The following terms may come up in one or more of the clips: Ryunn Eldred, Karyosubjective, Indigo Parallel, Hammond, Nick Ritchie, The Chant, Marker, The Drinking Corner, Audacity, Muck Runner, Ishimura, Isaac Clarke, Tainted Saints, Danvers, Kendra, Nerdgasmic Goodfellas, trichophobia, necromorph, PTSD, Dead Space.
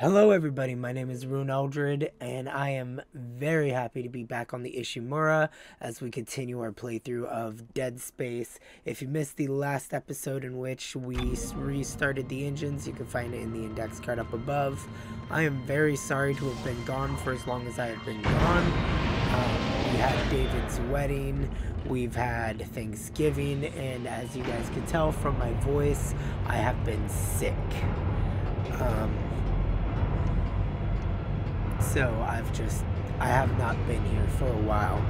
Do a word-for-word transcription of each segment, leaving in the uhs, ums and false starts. Hello everybody, my name is Ryunn Eldred, and I am very happy to be back on the Ishimura as we continue our playthrough of Dead Space. If you missed the last episode in which we restarted the engines, you can find it in the index card up above. I am very sorry to have been gone for as long as I have been gone. Um, we had David's wedding, we've had Thanksgiving, and as you guys can tell from my voice, I have been sick. Um... So I've just, I have not been here for a while.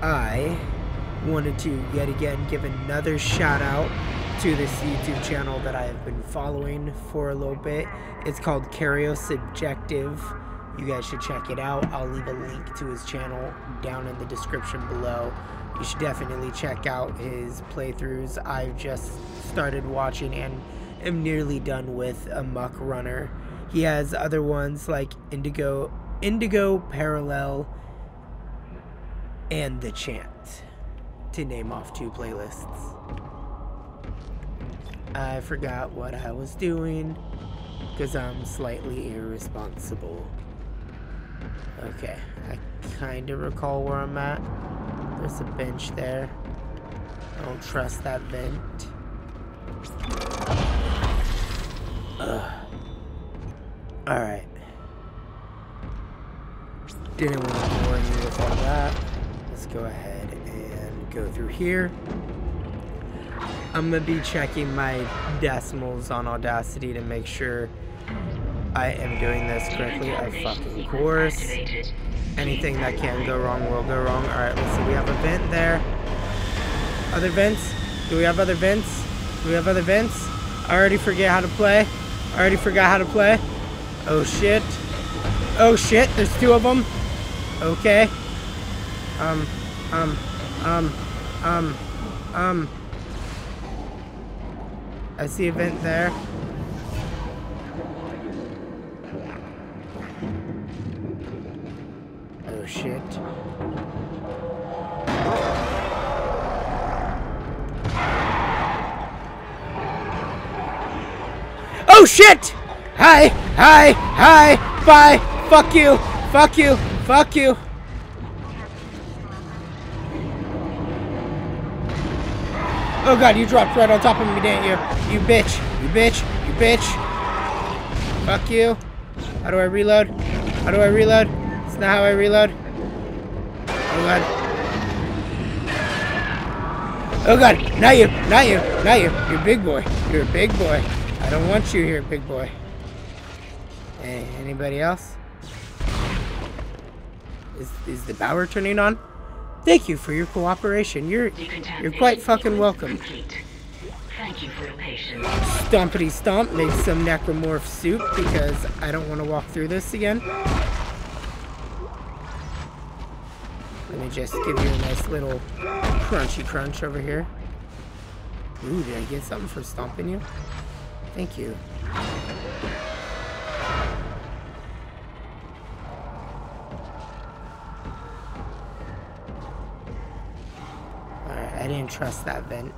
I wanted to yet again give another shout out to this YouTube channel that I have been following for a little bit. It's called Karyosubjective. You guys should check it out. I'll leave a link to his channel down in the description below. You should definitely check out his playthroughs. I've just started watching and am nearly done with a Muck Runner. He has other ones like Indigo, Indigo Parallel, and The Chant, to name off two playlists. I forgot what I was doing because I'm slightly irresponsible. Okay, I kind of recall where I'm at. There's a bench there. I don't trust that vent. Ugh. Alright. Didn't want to bore you with all that. Let's go ahead and go through here. I'm going to be checking my decimals on Audacity to make sure I am doing this correctly. Of fucking course. Anything that can go wrong will go wrong. Alright, let's see. We have a vent there. Other vents? Do we have other vents? Do we have other vents? I already forget how to play. I already forgot how to play. Oh shit. Oh shit, there's two of them. Okay. Um, um, um, um, um. I see a vent there. Oh shit. Oh shit! Hi, hi, hi, bye, fuck you, fuck you, fuck you. Oh god, you dropped right on top of me, didn't you? You bitch, you bitch, you bitch. Fuck you. How do I reload? How do I reload? It's not how I reload. Oh god. Oh god, not you, not you, not you. You're a big boy, you're a big boy. I don't want you here, big boy. Hey, anybody else? Is, is the power turning on? Thank you for your cooperation. You're you're quite fucking welcome. Thank you for your patience. Stompity stomp. Made some necromorph soup because I don't want to walk through this again. Let me just give you a nice little crunchy crunch over here. Ooh, did I get something for stomping you? Thank you. I didn't trust that vent.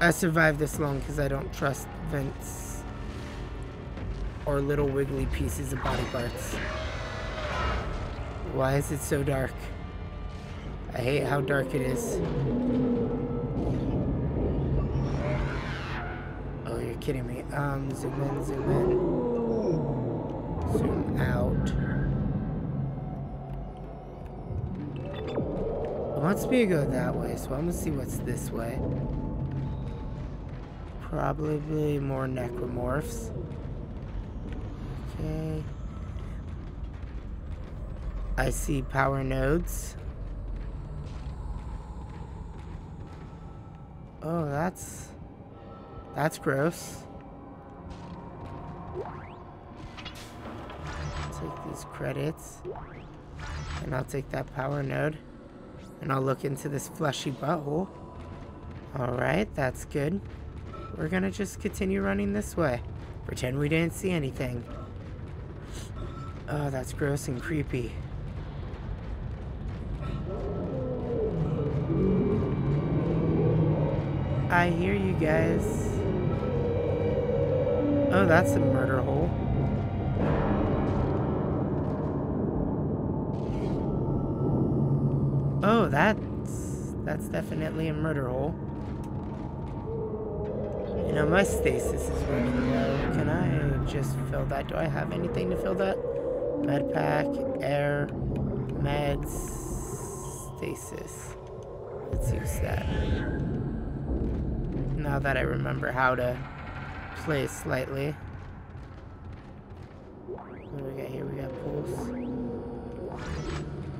I survived this long because I don't trust vents or little wiggly pieces of body parts. Why is it so dark? I hate how dark it is. Oh, you're kidding me. Um, zoom in, zoom in. Zoom out. Wants me to go that way, so I'm gonna see what's this way. Probably more necromorphs. Okay. I see power nodes. Oh, that's... that's gross. Take these credits. And I'll take that power node. And I'll look into this fleshy butthole. Alright, that's good. We're gonna just continue running this way. Pretend we didn't see anything. Oh, that's gross and creepy. I hear you guys. Oh, that's the murder hole. Oh, that's... that's definitely a murder hole. You know, my stasis is running low. Can I just fill that? Do I have anything to fill that? Med pack, air, meds, stasis. Let's use that. Now that I remember how to play slightly. What do we got here? We got pulse.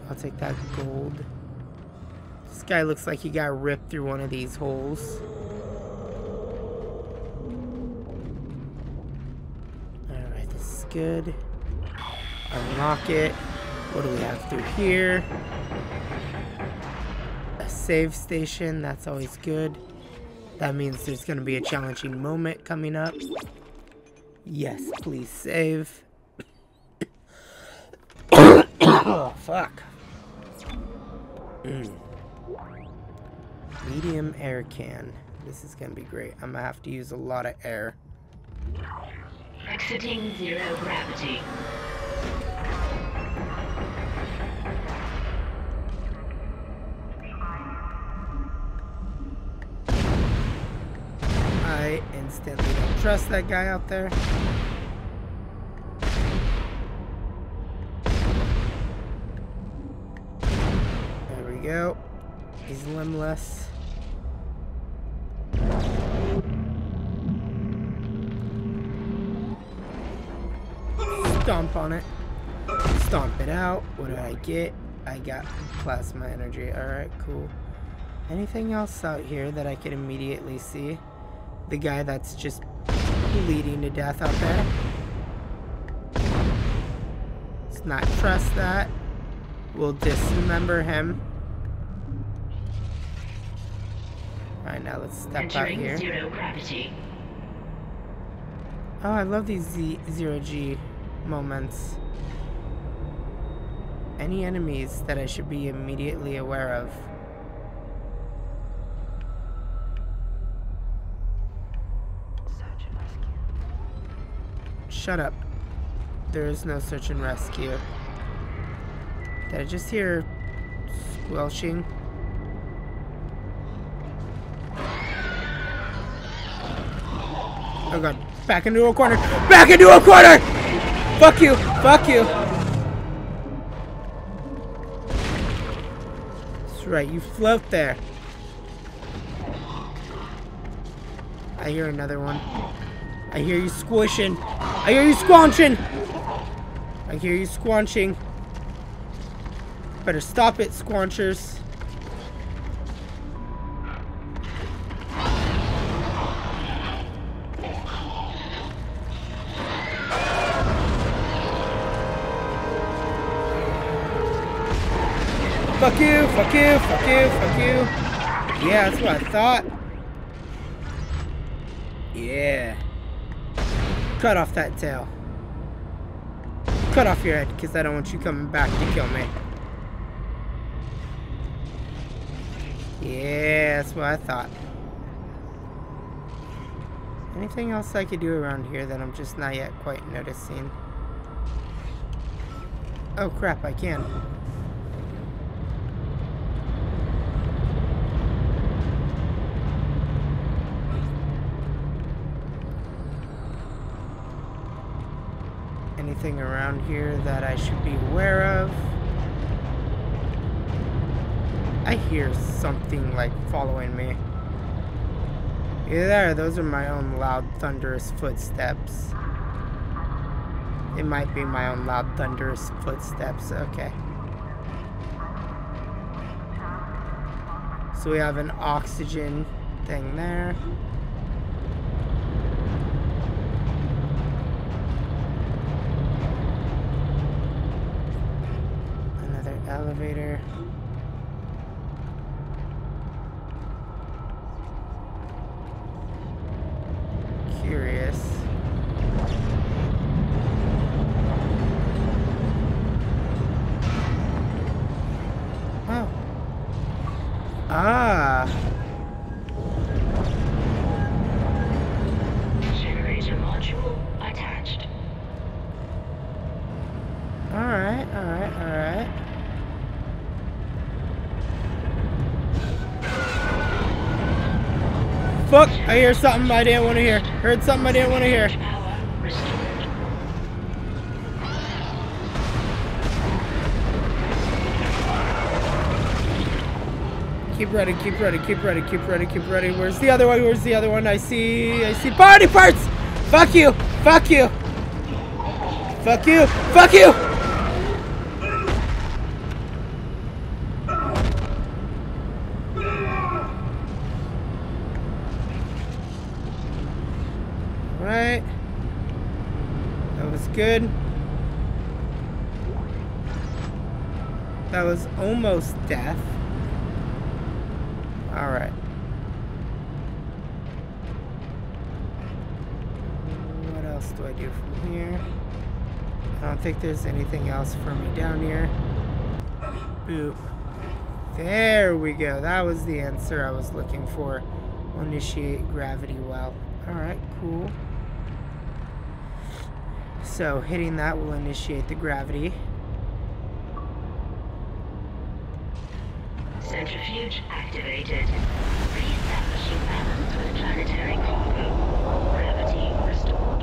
I'll take that gold. This guy looks like he got ripped through one of these holes. Alright, this is good. Unlock it. What do we have through here? A save station. That's always good. That means there's going to be a challenging moment coming up. Yes, please save. Oh, fuck. Mm. Medium air can. This is going to be great. I'm going to have to use a lot of air. Exiting zero gravity. I instantly don't trust that guy out there. There we go. He's limbless. Stomp on it. Stomp it out. What do I get? I got plasma energy. Alright, cool. Anything else out here that I can immediately see? The guy that's just bleeding to death out there. Let's not trust that. We'll dismember him. Alright, now let's step Entering out here. Zero gravity. Oh, I love these Z zero G moments. Any enemies that I should be immediately aware of? Shut up. There is no search and rescue. Did I just hear squelching? Oh god. Back into a corner. Back into a corner! Fuck you! Fuck you! That's right, you float there. I hear another one. I hear you squishing. I hear you squanching. I hear you squanching. Better stop it, squanchers. Fuck you, fuck you, fuck you, fuck you. Yeah, that's what I thought. Yeah. Cut off that tail. Cut off your head, because I don't want you coming back to kill me. Yeah, that's what I thought. Anything else I could do around here that I'm just not yet quite noticing? Oh crap, I can. Anything around here that I should be aware of? I hear something like following me. Either that or those are my own loud thunderous footsteps. It might be my own loud thunderous footsteps. Okay. So we have an oxygen thing there. Elevator. Curious. Oh. Ah. Generator module. Alright, alright, alright. Fuck! I hear something I didn't want to hear. Heard something I didn't want to hear. Keep ready, keep ready, keep ready, keep ready, keep ready. Where's the other one? Where's the other one? I see, I see body parts! Fuck you! Fuck you! Fuck you! Fuck you! Alright. That was good. That was almost death. Alright. What else do I do from here? I don't think there's anything else for me down here. Boop. There we go. That was the answer I was looking for. We'll initiate gravity well. Alright, cool. So hitting that will initiate the gravity. Centrifuge activated. Reestablishing balance with planetary cargo. Gravity restored.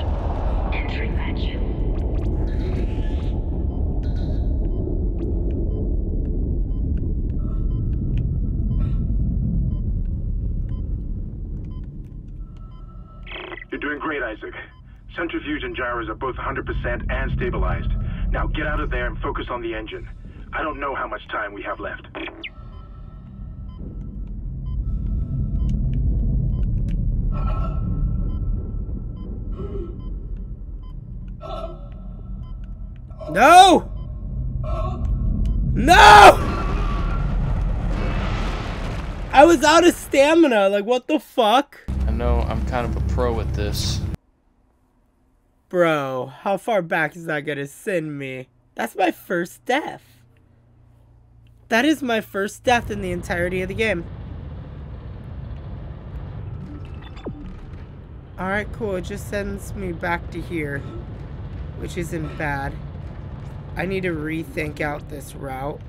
Entering vacuum. You're doing great, Isaac. Centrifuge and gyros are both one hundred percent and stabilized. Now get out of there and focus on the engine. I don't know how much time we have left. No! No! I was out of stamina, like what the fuck? I know I'm kind of a pro at this. Bro, how far back is that gonna send me? That's my first death. That is my first death in the entirety of the game. Alright, cool, it just sends me back to here, which isn't bad. I need to rethink out this route.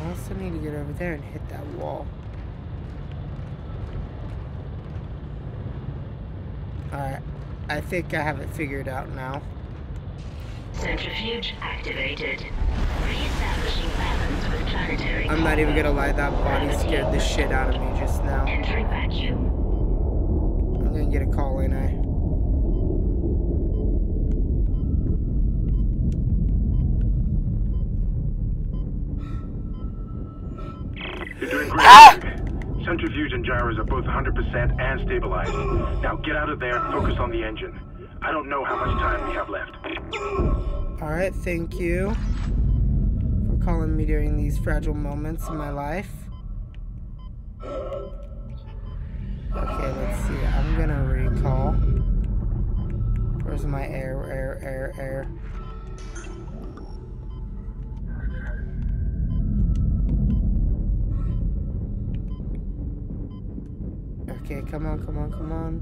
I also need to get over there and hit that wall. Alright, I think I have it figured out now. Centrifuge activated. Reestablishing balance with planetary. I'm not even gonna lie, that body scared the shit out of me just now. Entering vacuum. I'm gonna get a call, ain't I? You're doing great. Ah! Centrifuge and gyros are both one hundred percent and stabilized. Now get out of there and focus on the engine. I don't know how much time we have left. Alright, thank you for calling me during these fragile moments in my life. Okay, let's see. I'm gonna recall. Where's my air, air, air, air? Okay, come on, come on, come on.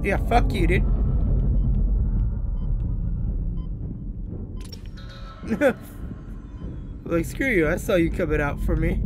Yeah, fuck you, dude. Like, screw you, I saw you coming out for me.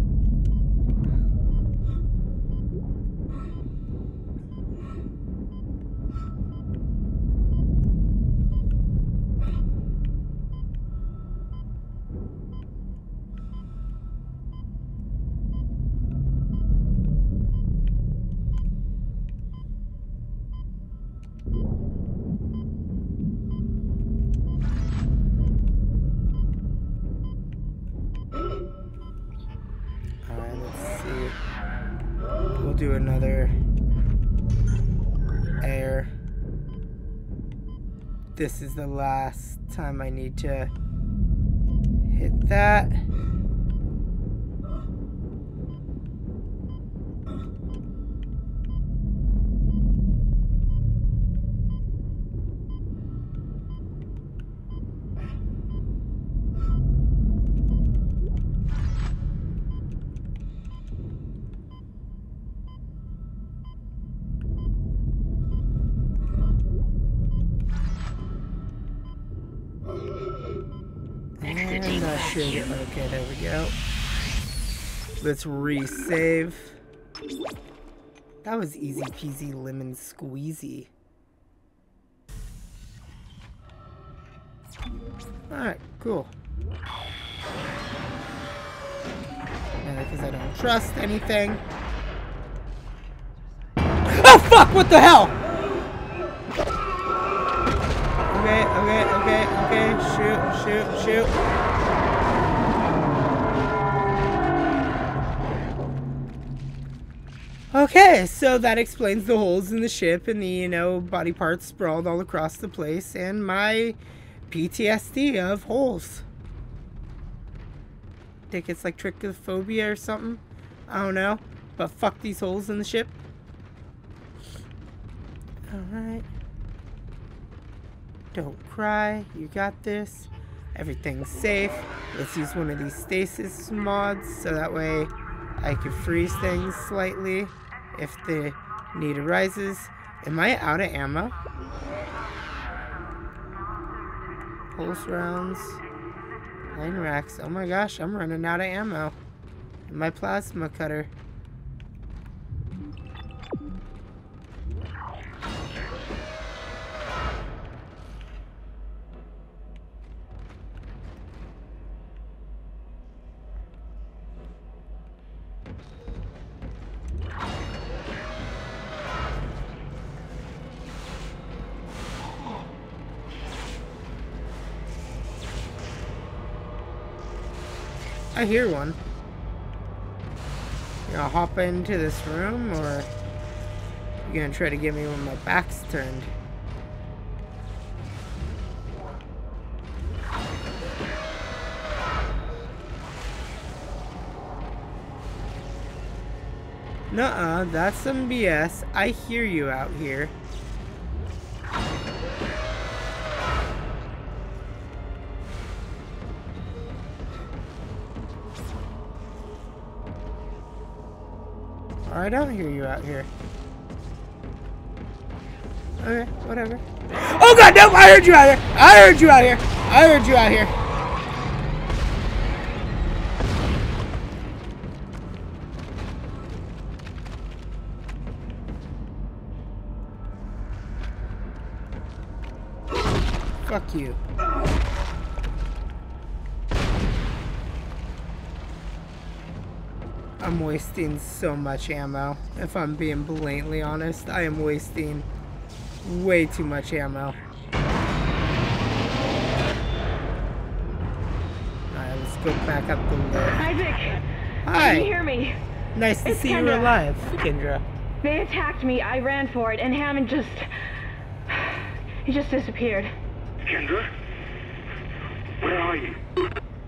This is the last time I need to hit that. sure that, okay, there we go. Let's re-save. That was easy peasy lemon squeezy. Alright, cool. Mainly because I don't trust anything. Oh fuck, what the hell? Okay, okay, okay, okay, shoot, shoot, shoot. Okay, so that explains the holes in the ship and the, you know, body parts sprawled all across the place and my P T S D of holes. Think it's like trichophobia or something? I don't know, but fuck these holes in the ship. Alright. Don't cry, you got this. Everything's safe. Let's use one of these stasis mods so that way I can freeze things slightly if the need arises. Am I out of ammo? Pulse rounds, nine racks. Oh my gosh, I'm running out of ammo. And my plasma cutter. I hear one. You gonna hop into this room, or you gonna try to get me when my back's turned? Nuh-uh, that's some B S. I hear you out here. I don't hear you out here. Okay, whatever. Oh god, no! I heard you out here! I heard you out here! I heard you out here! Fuck you. I'm wasting so much ammo. If I'm being blatantly honest, I am wasting way too much ammo. Alright, let's go back up the lift. Isaac! Hi! Can you hear me? Nice to see you alive, Kendra. They attacked me, I ran for it, and Hammond just... he just disappeared. Kendra? Where are you?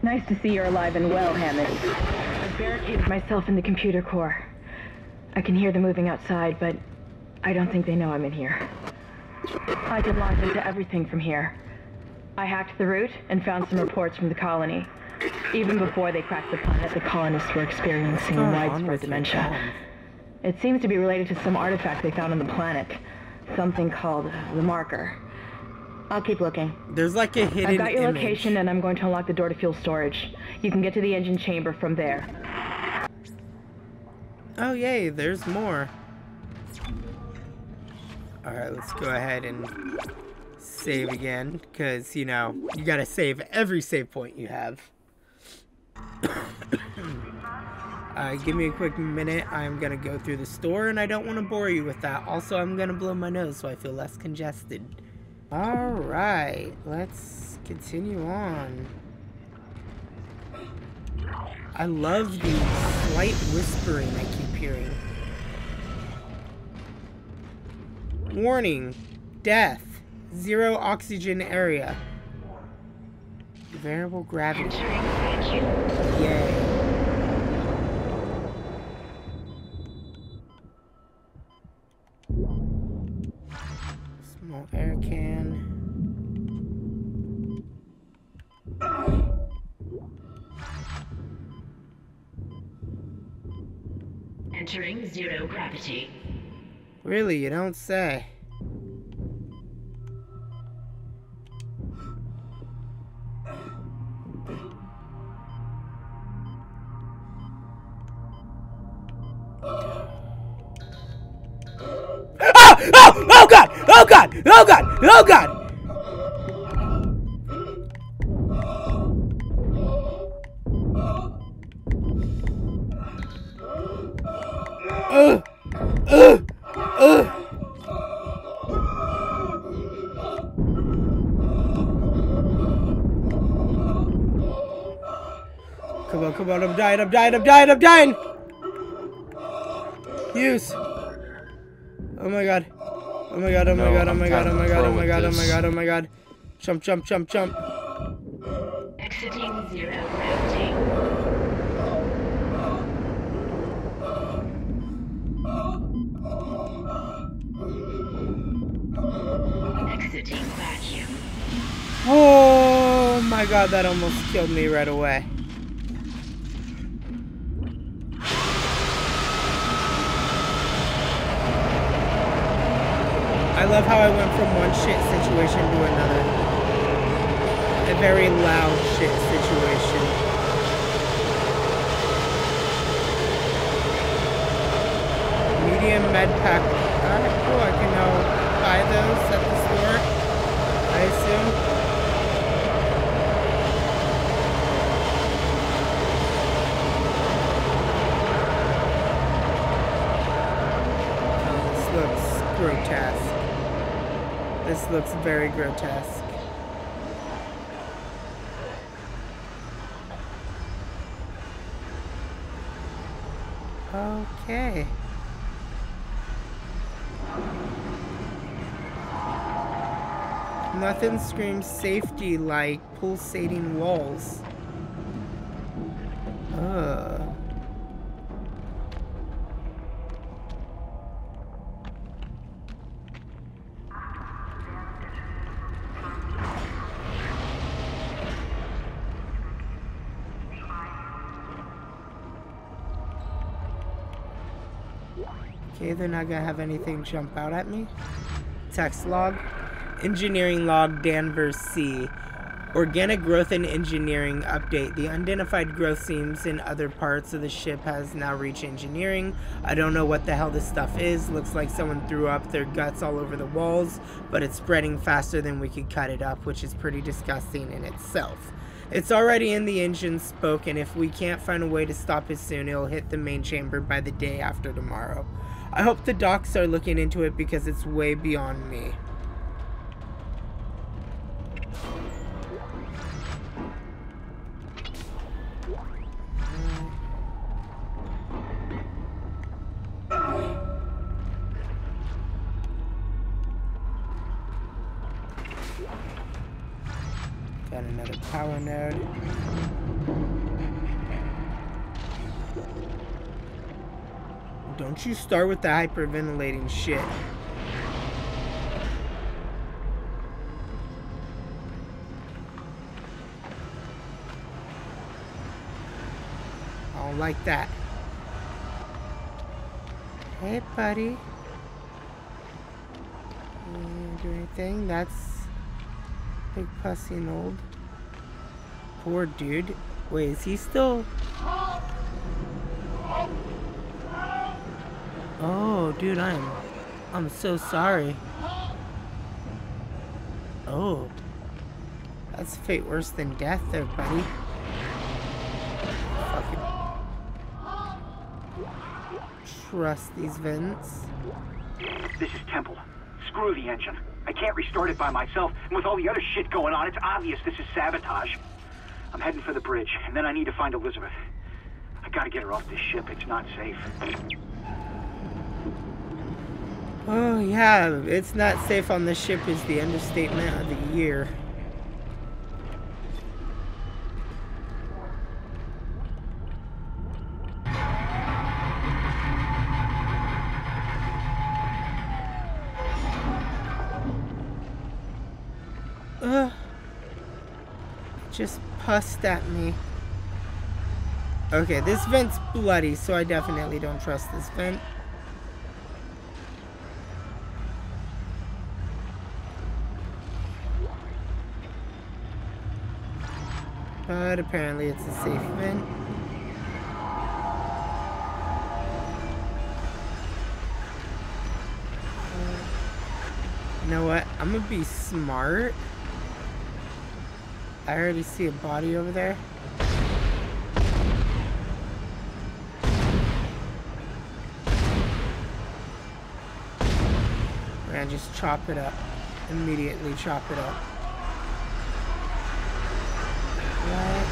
Nice to see you're alive and well, Hammond. I barricaded myself in the computer core. I can hear them moving outside, but I don't think they know I'm in here. I could lock into everything from here. I hacked the route and found some reports from the colony. Even before they cracked the planet, the colonists were experiencing widespread dementia. It seems to be related to some artifact they found on the planet. Something called the Marker. I'll keep looking. There's like a hidden I've got your image. Location and I'm going to unlock the door to fuel storage. You can get to the engine chamber from there. Oh yay, there's more. Alright, let's go ahead and save again. Because, you know, you gotta save every save point you have. uh, give me a quick minute. I'm gonna go through the store and I don't want to bore you with that. Also, I'm gonna blow my nose so I feel less congested. Alright, let's continue on. I love the slight whispering I keep hearing. Warning, death, zero oxygen area. Variable gravity. Yay. Air can. Entering zero gravity. Really, you don't say. Oh! Oh god! Oh god! Oh god! Oh god! Uh, uh, uh. Come on, come on, I'm dying, I'm dying, I'm dying, I'm dying! Use! Oh my god. Oh my god, oh my god, oh my god, oh my god, oh my god, oh my god, oh my god. Jump, jump, jump, jump. Exiting zero gravity. Oh my god, that almost killed me right away. I love how I went from one shit situation to another. A very loud shit situation. Medium med pack. Alright, cool, I can now buy those at the store, I assume. Grotesque. This looks very grotesque. Okay. Nothing screams safety like pulsating walls. Ugh. Okay, they're not gonna have anything jump out at me. Text log. Engineering log Danvers C. Organic growth and engineering update. The unidentified growth seams in other parts of the ship has now reached engineering. I don't know what the hell this stuff is. Looks like someone threw up their guts all over the walls, but it's spreading faster than we could cut it up, which is pretty disgusting in itself. It's already in the engine spoke, and if we can't find a way to stop it soon, it'll hit the main chamber by the day after tomorrow. I hope the docs are looking into it because it's way beyond me. Got another power node. Don't you start with the hyperventilating shit. I don't like that. Hey, buddy. Didn't do anything. That's big pussy and old. Poor dude. Wait, is he still? Oh, dude, I'm, I'm so sorry. Oh, that's fate worse than death there, buddy. Fucking trust these vents. This is Temple. Screw the engine. I can't restart it by myself, and with all the other shit going on, it's obvious this is sabotage. I'm heading for the bridge, and then I need to find Elizabeth. I gotta get her off this ship. It's not safe. Oh yeah, it's not safe on the ship is the understatement of the year. Ugh. It just pussed at me. Okay, this vent's bloody, so I definitely don't trust this vent. But apparently it's a safe vent. Uh, You know what? I'm gonna be smart. I already see a body over there. And just chop it up. Immediately chop it up. Right.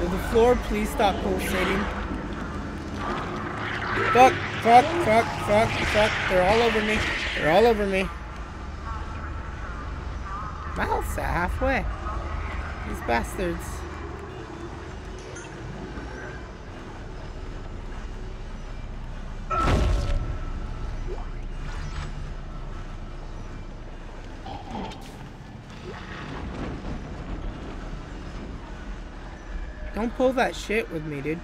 Will the floor please stop pulsating? Fuck, fuck, fuck, fuck, fuck. They're all over me. They're all over me. Miles at halfway. These bastards. Don't pull that shit with me, dude.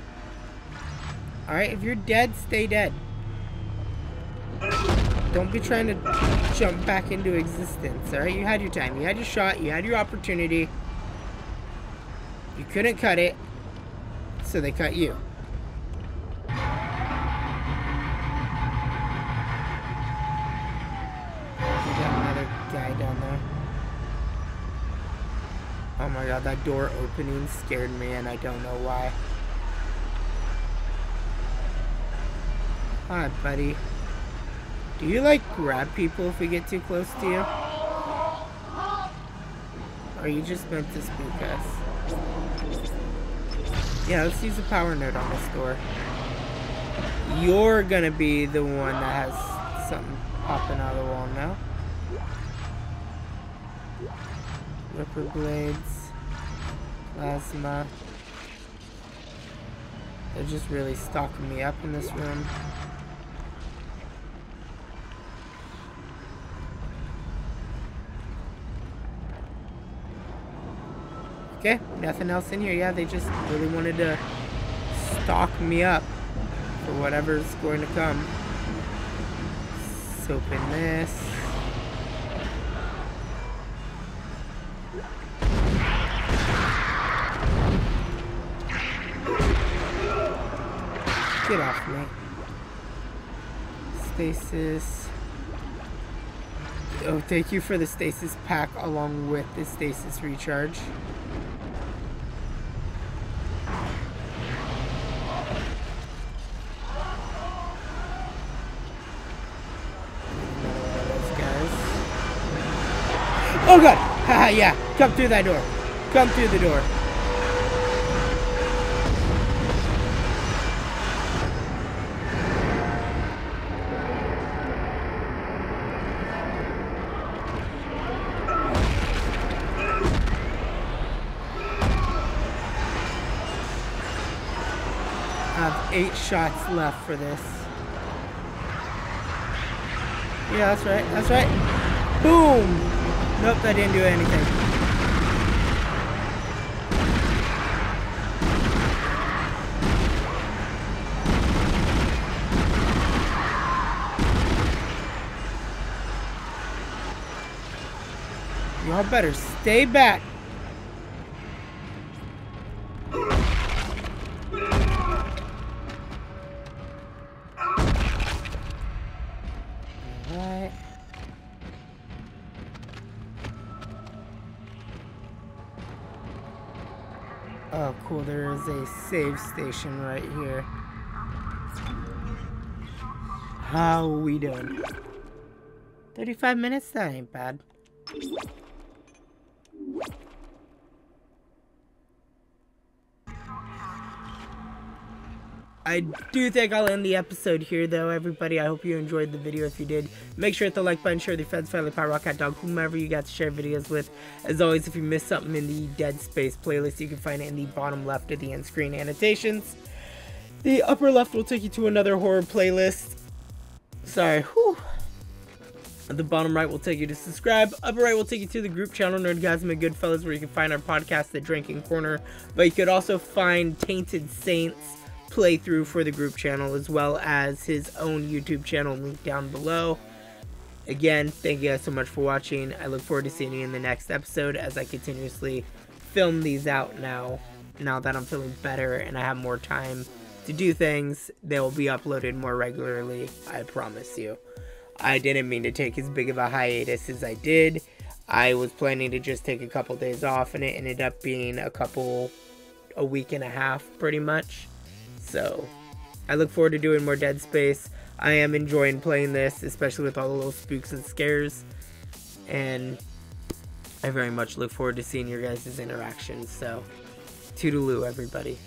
Alright, if you're dead, stay dead. Don't be trying to jump back into existence, alright? You had your time. You had your shot. You had your opportunity. You couldn't cut it, so they cut you. We got another guy down there. Oh my god, that door opening scared me, and I don't know why. Hi, buddy. Do you, like, grab people if we get too close to you? Or are you just meant to spook us? Yeah, let's use a power node on this door. You're gonna be the one that has something popping out of the wall now. Ripper blades. Plasma. They're just really stocking me up in this room. Okay, nothing else in here. Yeah, they just really wanted to stock me up for whatever's going to come. Let's open this. Get off me. Stasis. Oh, thank you for the stasis pack along with the stasis recharge. Oh god! Haha, yeah. Come through that door. Come through the door. I have eight shots left for this. Yeah, that's right. That's right. Boom! Nope, that didn't do anything. Y'all better stay back. A save station right here. How we doing? thirty-five minutes? That ain't bad. I do think I'll end the episode here though, everybody. I hope you enjoyed the video. If you did, make sure to hit the like button, share the friends, family, pie, rock, hot dog, whomever you got to share videos with. As always, if you missed something in the Dead Space playlist, you can find it in the bottom left of the end screen annotations. The upper left will take you to another horror playlist. Sorry, whew. The bottom right will take you to subscribe. Upper right will take you to the group channel, Nerdgasmic Goodfellas, where you can find our podcast, The Drinking Corner. But you could also find Tainted Saints playthrough for the group channel, as well as his own YouTube channel linked down below. Again, thank you guys so much for watching. I look forward to seeing you in the next episode as I continuously film these out now. Now that I'm feeling better and I have more time to do things, they will be uploaded more regularly, I promise you. I didn't mean to take as big of a hiatus as I did. I was planning to just take a couple days off, and it ended up being a couple, a week and a half pretty much. So I look forward to doing more Dead Space. I am enjoying playing this, especially with all the little spooks and scares, and I very much look forward to seeing your guys' interactions. So toodaloo, everybody.